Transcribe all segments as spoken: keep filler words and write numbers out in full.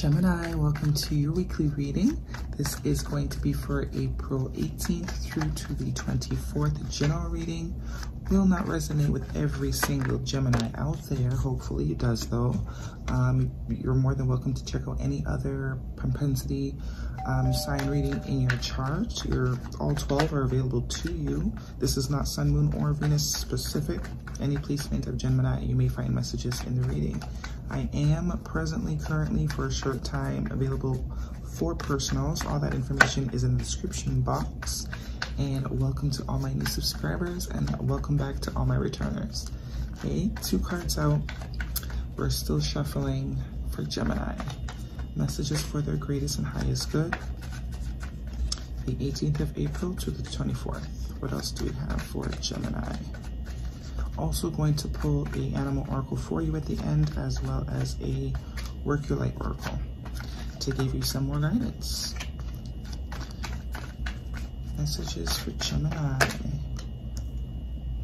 Gemini, welcome to your weekly reading. This is going to be for April eighteenth through to the twenty-fourth. General reading will not resonate with every single Gemini out there. Hopefully it does though. Um, you're more than welcome to check out any other propensity um, sign reading in your chart. Your, all twelve are available to you. This is not Sun, Moon, or Venus specific. Any placement of Gemini, you may find messages in the reading. I am presently, currently, for a short time, available for personals. All that information is in the description box. And welcome to all my new subscribers, and welcome back to all my returners. Okay, two cards out. We're still shuffling for Gemini. Messages for their greatest and highest good. The eighteenth of April to the twenty-fourth. What else do we have for Gemini? Also going to pull a animal oracle for you at the end, as well as a work your light oracle to give you some more guidance. Messages for Gemini.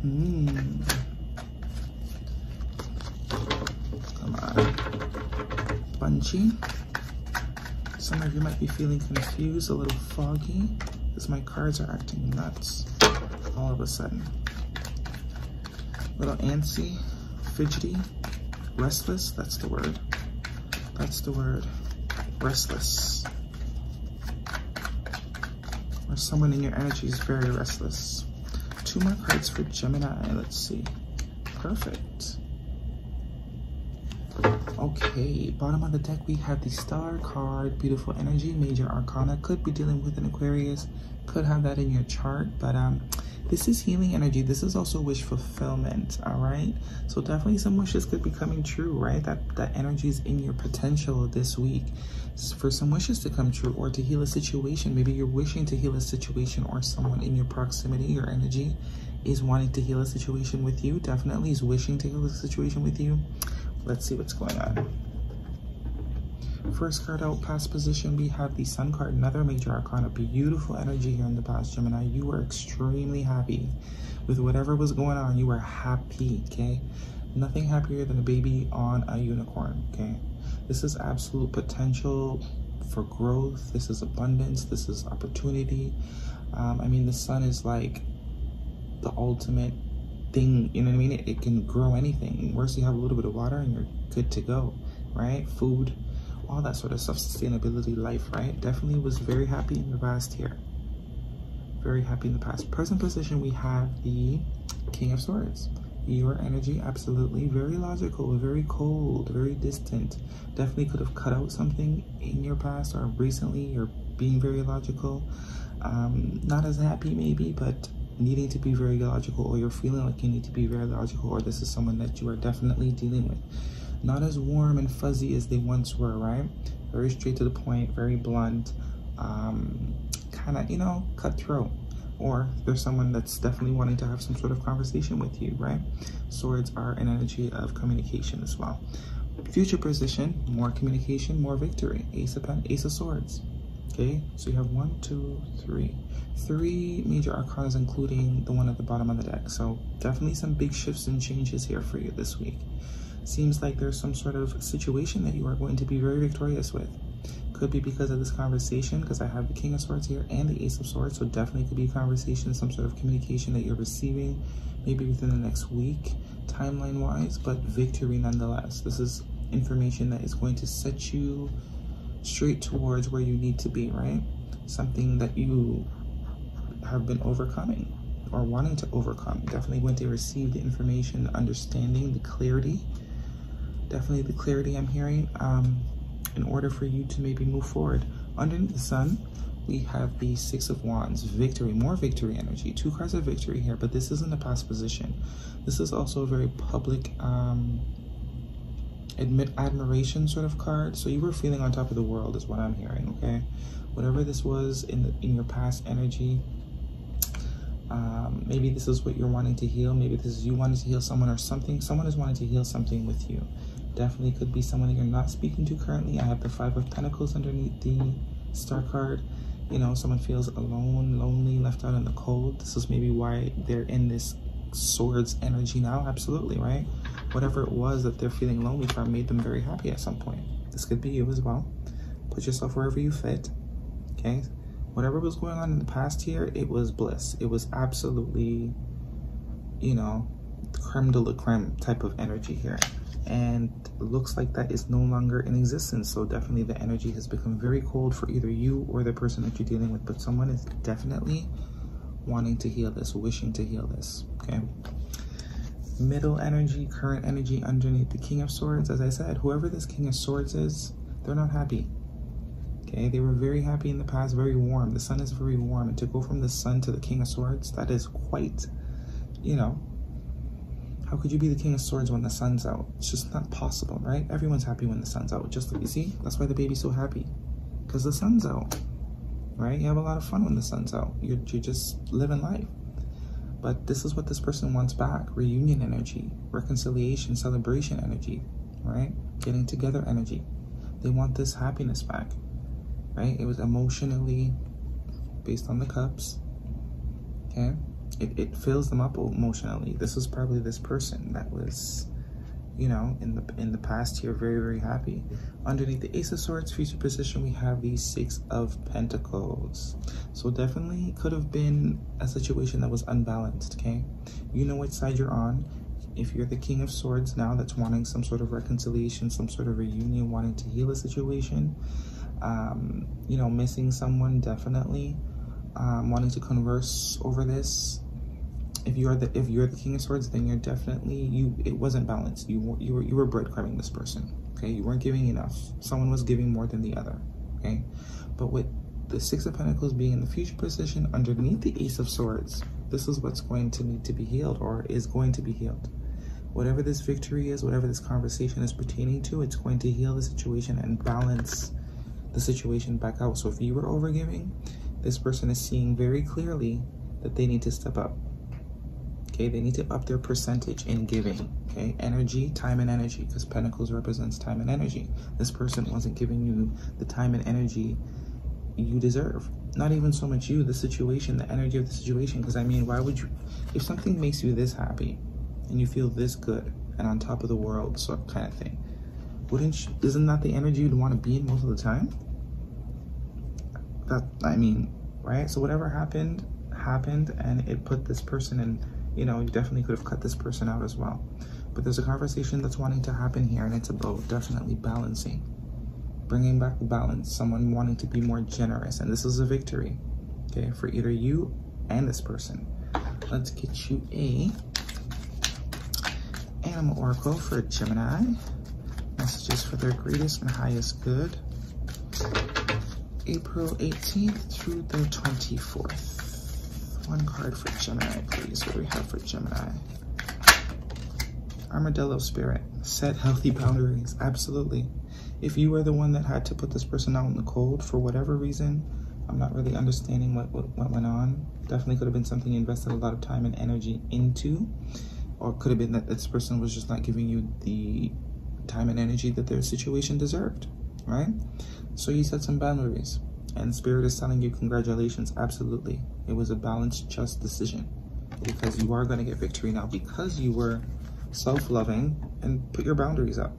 Hmm. Come on. Bunchy. Some of you might be feeling confused, a little foggy, because my cards are acting nuts all of a sudden. Little antsy, fidgety, restless, that's the word. That's the word, restless. Or someone in your energy is very restless. Two more cards for Gemini, let's see. Perfect. Okay, bottom of the deck we have the star card, beautiful energy, major arcana. Could be dealing with an Aquarius, could have that in your chart, but um, this is healing energy. This is also wish fulfillment, all right? So definitely some wishes could be coming true, right? That, that energy is in your potential this week for some wishes to come true or to heal a situation. Maybe you're wishing to heal a situation, or someone in your proximity or energy is wanting to heal a situation with you, definitely is wishing to heal a situation with you. Let's see what's going on. First card out, past position, we have the Sun card, another major arcana. Beautiful energy here in the past, Gemini. You were extremely happy with whatever was going on. You were happy, okay? Nothing happier than a baby on a unicorn, okay? This is absolute potential for growth. This is abundance. This is opportunity. Um, I mean, the sun is like the ultimate thing, you know what I mean? It, it can grow anything. Worse, you have a little bit of water and you're good to go, right? Food, all that sort of stuff, sustainability, life, right? Definitely was very happy in the past here. Very happy in the past. Present position, we have the King of Swords. Your energy, absolutely. Very logical, very cold, very distant. Definitely could have cut out something in your past or recently. You're being very logical. Um, not as happy maybe, but needing to be very logical, or you're feeling like you need to be very logical, or this is someone that you are definitely dealing with. Not as warm and fuzzy as they once were, right? Very straight to the point, very blunt, um, kind of, you know, cutthroat. Or there's someone that's definitely wanting to have some sort of conversation with you, right? Swords are an energy of communication as well. Future position, more communication, more victory. Ace of Pentacles, Ace of Swords. Okay, so you have one, two, three. Three major arcanas, including the one at the bottom of the deck. So definitely some big shifts and changes here for you this week. Seems like there's some sort of situation that you are going to be very victorious with. Could be because of this conversation, because I have the King of Swords here and the Ace of Swords, so definitely could be a conversation, some sort of communication that you're receiving, maybe within the next week, timeline-wise, but victory nonetheless. This is information that is going to set you straight towards where you need to be, right? Something that you have been overcoming or wanting to overcome. Definitely when they receive the information, the understanding, the clarity, definitely the clarity I'm hearing, um, in order for you to maybe move forward. Underneath the sun, we have the Six of Wands, victory, more victory energy. Two cards of victory here, but this isn't a past position. This is also a very public, um, admit admiration sort of card. So you were feeling on top of the world is what I'm hearing, okay? Whatever this was in the, in your past energy, um, maybe this is what you're wanting to heal. Maybe this is you wanting to heal someone or something. Someone is wanting to heal something with you. Definitely could be someone that you're not speaking to currently. I have the Five of Pentacles underneath the star card. You know, someone feels alone, lonely, left out in the cold. This is maybe why they're in this Swords energy now. Absolutely, right? Whatever it was that they're feeling lonely from made them very happy at some point. This could be you as well. Put yourself wherever you fit, okay? Whatever was going on in the past year, it was bliss. It was absolutely, you know, creme de la creme type of energy here. And looks like that is no longer in existence. So definitely the energy has become very cold for either you or the person that you're dealing with. But someone is definitely wanting to heal this, wishing to heal this, okay? Middle energy, current energy underneath the King of Swords. As I said, whoever this King of Swords is, they're not happy, okay? They were very happy in the past, very warm. The sun is very warm. And to go from the sun to the King of Swords, that is quite, you know, how could you be the King of Swords when the sun's out? It's just not possible, right? Everyone's happy when the sun's out. Just like, you see, that's why the baby's so happy, because the sun's out, right? You have a lot of fun when the sun's out. You're, you're just living life. But this is what this person wants back. Reunion energy, reconciliation, celebration energy, right? Getting together energy. They want this happiness back, right? It was emotionally based on the cups, okay? It, it fills them up emotionally. This is probably this person that was, you know, in the in the past year, very, very happy. Underneath the Ace of Swords, future position, we have the Six of Pentacles. So definitely could have been a situation that was unbalanced, okay? You know which side you're on. If you're the King of Swords now that's wanting some sort of reconciliation, some sort of reunion, wanting to heal a situation, um, you know, missing someone definitely, um, wanting to converse over this. If you're the if you're the King of Swords, then you're definitely you. It wasn't balanced. You you were you were breadcrumbing this person. Okay, you weren't giving enough. Someone was giving more than the other. Okay, but with the Six of Pentacles being in the future position underneath the Ace of Swords, this is what's going to need to be healed, or is going to be healed. Whatever this victory is, whatever this conversation is pertaining to, it's going to heal the situation and balance the situation back out. So if you were overgiving, this person is seeing very clearly that they need to step up. Okay, they need to up their percentage in giving, okay? Energy, time and energy, because Pentacles represents time and energy. This person wasn't giving you the time and energy you deserve. Not even so much you, the situation, the energy of the situation, because I mean, why would you, if something makes you this happy and you feel this good and on top of the world sort of kind of thing, wouldn't you, isn't that the energy you'd want to be in most of the time? That, I mean, right? So whatever happened, happened, and it put this person in. You know, you definitely could have cut this person out as well. But there's a conversation that's wanting to happen here, and it's about definitely balancing. Bringing back the balance, someone wanting to be more generous. And this is a victory, okay, for either you and this person. Let's get you a animal oracle for Gemini. Messages for their greatest and highest good. April eighteenth through the twenty-fourth. One card for Gemini, please. What do we have for Gemini? Armadillo Spirit. Set healthy boundaries. Absolutely. If you were the one that had to put this person out in the cold for whatever reason, I'm not really understanding what, what, what went on. Definitely could have been something you invested a lot of time and energy into, or could have been that this person was just not giving you the time and energy that their situation deserved, right? So you set some boundaries. And Spirit is telling you, congratulations, absolutely. It was a balanced, just decision, because you are going to get victory now because you were self-loving and put your boundaries up,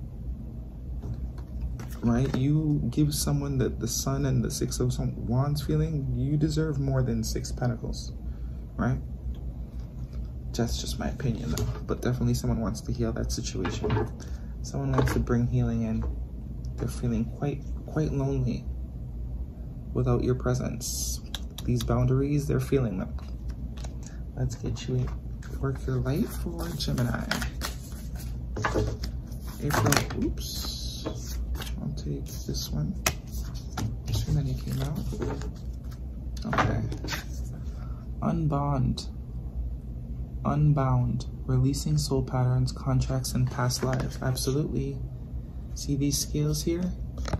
right? You give someone that the sun and the Six of Wands feeling, you deserve more than Six Pentacles, right? That's just my opinion, though. But definitely someone wants to heal that situation. Someone wants to bring healing in. They're feeling quite, quite lonely without your presence. These boundaries, they're feeling them. Let's get you a work your life for Gemini. April, oops, I'll take this one. Too many came out. Okay. Unbound. Unbound. Releasing soul patterns, contracts, and past lives. Absolutely. See these scales here?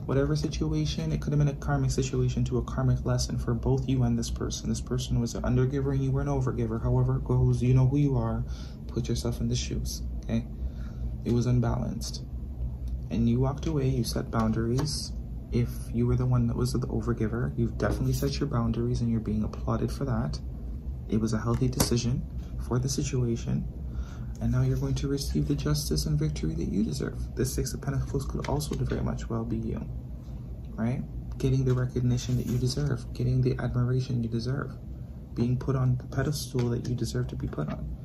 Whatever situation, it could have been a karmic situation to a karmic lesson for both you and this person. This person was an undergiver and you were an overgiver. However it goes, you know who you are. Put yourself in the shoes, okay? It was unbalanced. And you walked away, you set boundaries. If you were the one that was the overgiver, you've definitely set your boundaries and you're being applauded for that. It was a healthy decision for the situation. And now you're going to receive the justice and victory that you deserve. The Six of Pentacles could also very much well be you, right? getting the recognition that you deserve, getting the admiration you deserve, being put on the pedestal that you deserve to be put on.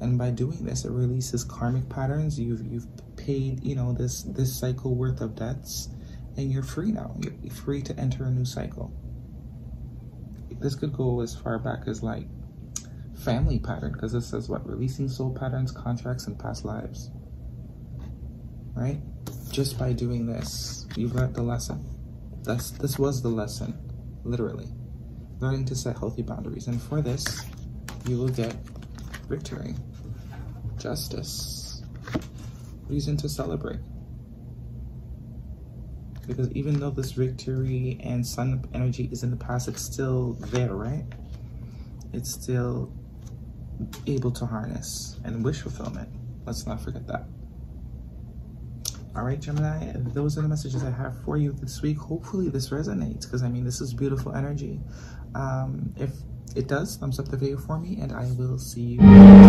And by doing this, it releases karmic patterns. You've you've paid, you know, this this cycle worth of debts, and you're free now. You're free to enter a new cycle. This could go as far back as like family pattern, because this says what? Releasing soul patterns, contracts, and past lives. Right? Just by doing this, you've learned the lesson. That's this was the lesson, literally. Learning to set healthy boundaries. And for this, you will get victory, justice, reason to celebrate. Because even though this victory and sun energy is in the past, it's still there, right? It's still able to harness and wish fulfillment. Let's not forget that. All right, Gemini, those are the messages I have for you this week. Hopefully this resonates, because I mean, this is beautiful energy. Um, if it does, thumbs up the video for me, and I will see you.